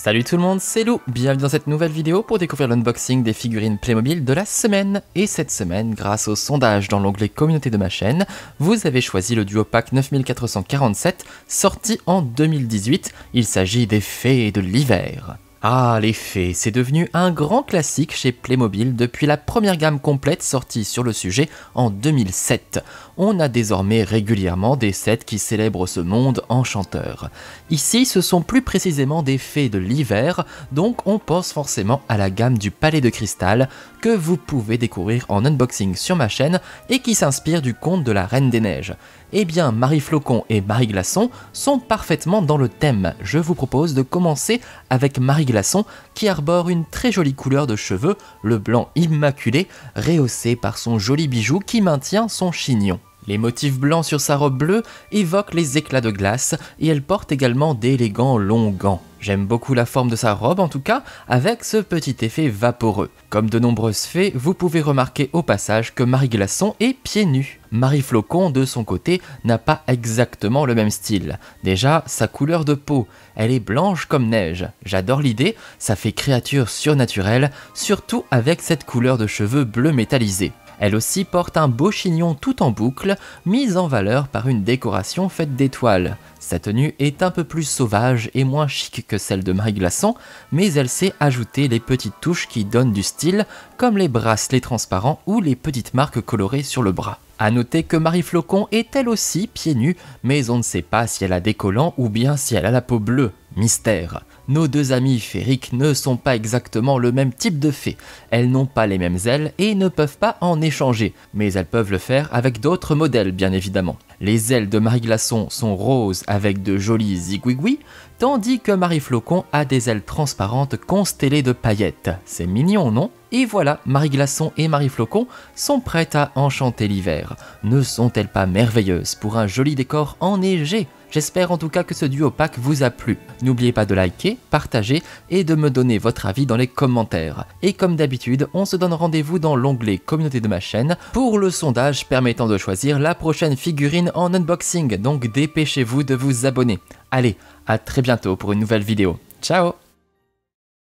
Salut tout le monde, c'est Lou, bienvenue dans cette nouvelle vidéo pour découvrir l'unboxing des figurines Playmobil de la semaine. Et cette semaine, grâce au sondage dans l'onglet communauté de ma chaîne, vous avez choisi le Duo Pack 9447 sorti en 2018. Il s'agit des fées de l'hiver. Ah les fées, c'est devenu un grand classique chez Playmobil depuis la première gamme complète sortie sur le sujet en 2007. On a désormais régulièrement des sets qui célèbrent ce monde enchanteur. Ici, ce sont plus précisément des fées de l'hiver, donc on pense forcément à la gamme du Palais de Cristal que vous pouvez découvrir en unboxing sur ma chaîne et qui s'inspire du conte de la Reine des Neiges. Eh bien, Marie Flocon et Marie Glaçon sont parfaitement dans le thème. Je vous propose de commencer avec Marie Glaçon qui arbore une très jolie couleur de cheveux, le blanc immaculé, rehaussé par son joli bijou qui maintient son chignon. Les motifs blancs sur sa robe bleue évoquent les éclats de glace et elle porte également d'élégants longs gants. J'aime beaucoup la forme de sa robe en tout cas, avec ce petit effet vaporeux. Comme de nombreuses fées, vous pouvez remarquer au passage que Marie Glaçon est pieds nus. Marie Flocon, de son côté, n'a pas exactement le même style. Déjà, sa couleur de peau, elle est blanche comme neige. J'adore l'idée, ça fait créature surnaturelle, surtout avec cette couleur de cheveux bleu métallisé. Elle aussi porte un beau chignon tout en boucle, mis en valeur par une décoration faite d'étoiles. Sa tenue est un peu plus sauvage et moins chic que celle de Marie Glaçon, mais elle sait ajouter les petites touches qui donnent du style, comme les bracelets transparents ou les petites marques colorées sur le bras. A noter que Marie Flocon est elle aussi pieds nus, mais on ne sait pas si elle a des collants ou bien si elle a la peau bleue. Mystère. Nos deux amies féeriques ne sont pas exactement le même type de fées. Elles n'ont pas les mêmes ailes et ne peuvent pas en échanger, mais elles peuvent le faire avec d'autres modèles bien évidemment. Les ailes de Marie Glaçon sont roses avec de jolis zigouigouis, tandis que Marie Flocon a des ailes transparentes constellées de paillettes. C'est mignon, non? Et voilà, Marie Glaçon et Marie Flocon sont prêtes à enchanter l'hiver. Ne sont-elles pas merveilleuses pour un joli décor enneigé? J'espère en tout cas que ce duo pack vous a plu. N'oubliez pas de liker, partager et de me donner votre avis dans les commentaires. Et comme d'habitude, on se donne rendez-vous dans l'onglet communauté de ma chaîne pour le sondage permettant de choisir la prochaine figurine en unboxing. Donc dépêchez-vous de vous abonner. Allez, à très bientôt pour une nouvelle vidéo. Ciao!